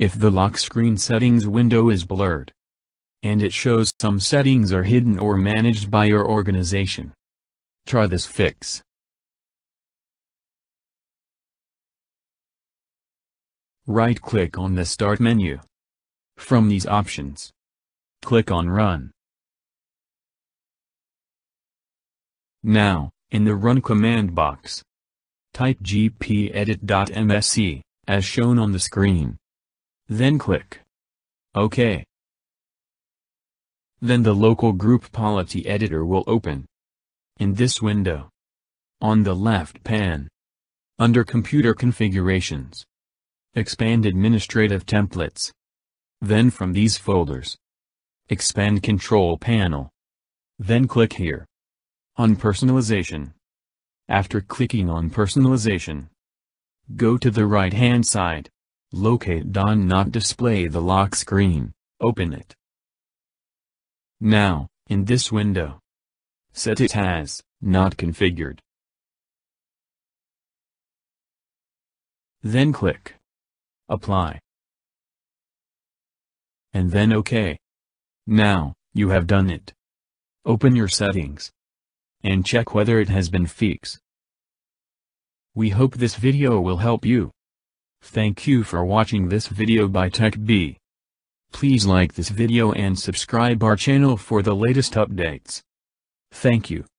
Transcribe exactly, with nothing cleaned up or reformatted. if the lock screen settings window is blurred. And it shows some settings are hidden or managed by your organization. Try this fix. Right-click on the Start menu. From these options, click on Run. Now, in the Run command box, type g p edit dot m s c, as shown on the screen. Then click OK. Then the Local Group Policy Editor will open. In this window, on the left pane, under Computer Configurations, expand Administrative Templates. Then from these folders, expand Control Panel. Then click here on Personalization. After clicking on Personalization, go to the right-hand side, locate Don Not Display the Lock screen, open it. Now, in this window, set it as Not Configured. Then click Apply. And then OK. Now, you have done it. Open your settings and check whether it has been fixed. We hope this video will help you. Thank you for watching this video by TechBee. Please like this video and subscribe our channel for the latest updates. Thank you.